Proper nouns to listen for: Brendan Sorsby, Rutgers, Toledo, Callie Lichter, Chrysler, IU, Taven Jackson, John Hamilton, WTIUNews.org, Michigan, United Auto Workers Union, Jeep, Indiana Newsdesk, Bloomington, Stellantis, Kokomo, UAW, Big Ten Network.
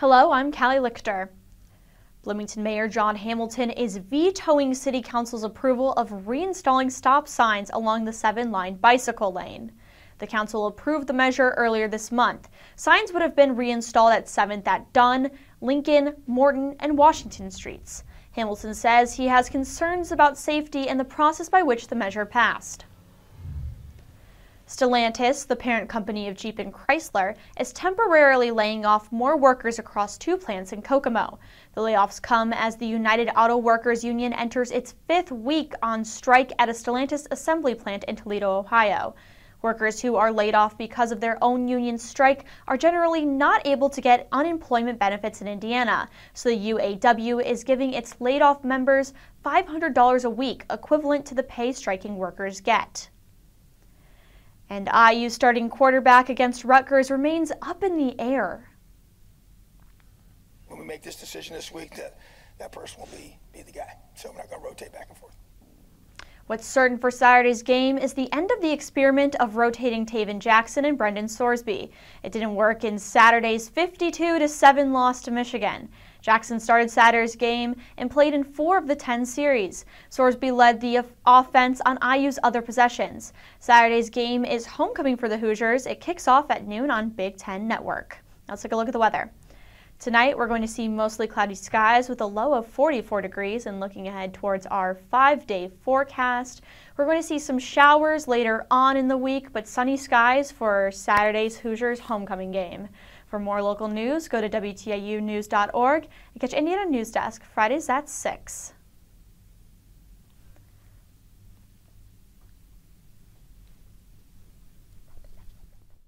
Hello, I'm Callie Lichter. Bloomington Mayor John Hamilton is vetoing City Council's approval of reinstalling stop signs along the 7-line bicycle lane. The council approved the measure earlier this month. Signs would have been reinstalled at 7th at Dunn, Lincoln, Morton, and Washington Streets. Hamilton says he has concerns about safety and the process by which the measure passed. Stellantis, the parent company of Jeep and Chrysler, is temporarily laying off more workers across two plants in Kokomo. The layoffs come as the United Auto Workers Union enters its 5th week on strike at a Stellantis assembly plant in Toledo, Ohio. Workers who are laid off because of their own union strike are generally not able to get unemployment benefits in Indiana, so the UAW is giving its laid-off members $500 a week, equivalent to the pay striking workers get. And IU starting quarterback against Rutgers remains up in the air. When we make this decision this week, that person will be the guy. So we're not going to rotate back and forth. What's certain for Saturday's game is the end of the experiment of rotating Taven Jackson and Brendan Sorsby. It didn't work in Saturday's 52-7 loss to Michigan. Jackson started Saturday's game and played in 4 of the 10 series. Sorsby led the offense on IU's other possessions. Saturday's game is homecoming for the Hoosiers. It kicks off at noon on Big Ten Network. Now let's take a look at the weather. Tonight, we're going to see mostly cloudy skies with a low of 44 degrees, and looking ahead towards our 5-day forecast, we're going to see some showers later on in the week, but sunny skies for Saturday's Hoosiers homecoming game. For more local news, go to WTIUNews.org and catch Indiana News Desk Fridays at 6.